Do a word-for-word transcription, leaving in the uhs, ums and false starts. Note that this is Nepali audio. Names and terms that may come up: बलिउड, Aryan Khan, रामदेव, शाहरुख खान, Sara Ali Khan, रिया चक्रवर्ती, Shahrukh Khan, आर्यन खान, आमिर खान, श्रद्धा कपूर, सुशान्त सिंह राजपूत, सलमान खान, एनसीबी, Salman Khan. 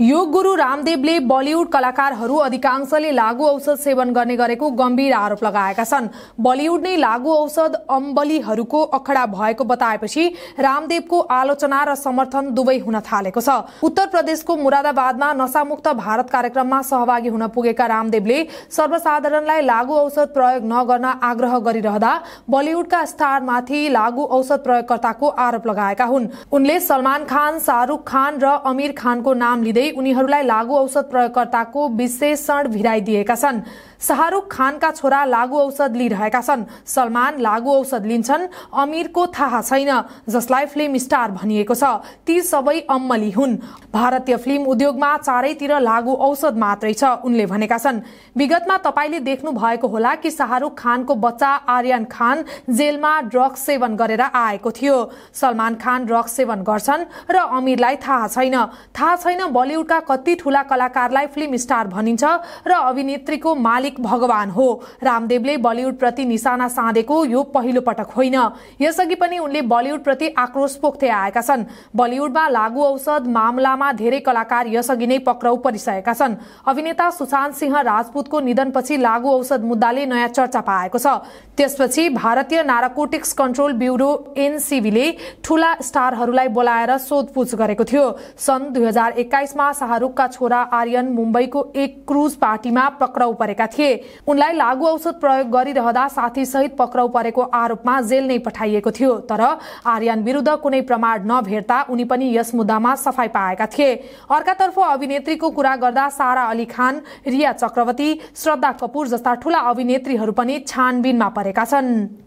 योग गुरु रामदेवले बलिउड कलाकारहरू अधिकांशले लागू औषध सेवन गर्ने गरेको गम्भीर आरोप लगाएका छन्। बलिउड नै लागू औषध अम्बलीहरूको अखडा भएको बताएपछि रामदेवको आलोचना र समर्थन दुवै हुन थालेको छ। उत्तर प्रदेशको मुरादाबादमा नशामुक्त भारत कार्यक्रममा सहभागी हुन पुगेका रामदेवले सर्वसाधारणलाई लागू औषध प्रयोग नगर्न आग्रह गरिरहँदा बलिउडका स्टारमाथि लागू औषध प्रयोगकर्ताको आरोप लगाएका हुन्। उनले सलमान खान, शाहरुख खान र आमिर खानको नाम लिँदै उनीहरूलाई लागू औषध प्रयोगकर्ताको विशेषण भिराइदिएका छन्। शाहरुख खानका छोरा लागू औषध लिइरहेका छन्, सलमान लागू औषध लिन्छन्, अमीरको थाहा छैन, जसलाई फिल्म स्टार भनिएको छ। ती सबै अम्मली हुन्। भारतीय फिल्म उद्योगमा चारैतिर लागू औषध मात्रै छ, उनले भनेका छन्। विगतमा तपाईले देख्नु भएको होला कि शाहरुख खानको बच्चा आर्यन खान जेलमा ड्रग्स सेवन गरेर आएको थियो। सलमान खान ड्रग्स सेवन गर्छन् र अमीरलाई थाहा छैन। थाहा छैन बलिउडका कति ठूला कलाकारलाई फिल्म स्टार भनिन्छ र अभिनेत्रीको मालिक भगवान हो। रामदेवले बलिउड प्रति निशाना साधेको यो पहिलो पटक होइन। यसअघि पनि उनले बलिउड प्रति आक्रोश पोख्दै आएका छन्। बलिउडमा लागू औषध मामलामा धेरै कलाकार यसअघि नै पक्राउ परिसकेका छन्। अभिनेता सुशान्त सिंह राजपूतको निधनपछि लागू औषध मुद्दाले नयाँ चर्चा पाएको छ। त्यसपछि भारतीय नार्कोटिक्स कन्ट्रोल ब्युरो एनसीबीले ठूला स्टारहरूलाई बोलाएर सोधपुछ गरेको थियो। सन् दुई हजार एक्काइसमा शाहरुखका छोरा आर्यन मुम्बईको एक क्रुज पार्टीमा पक्राउ परेका थिए। उनलाई लागू औषध प्रयोग गरिरहँदा साथीसहित पक्राउ परेको आरोपमा जेल नै पठाइएको थियो, तर आर्यन विरुद्ध कुनै प्रमाण नभेट्दा उनी पनि यस मुद्दामा सफाई पाएका थिए। अर्कातर्फ अभिनेत्रीको कुरा गर्दा सारा अली खान, रिया चक्रवर्ती, श्रद्धा कपूर जस्ता ठूला अभिनेत्रीहरू पनि छानबिनमा परेका छन्।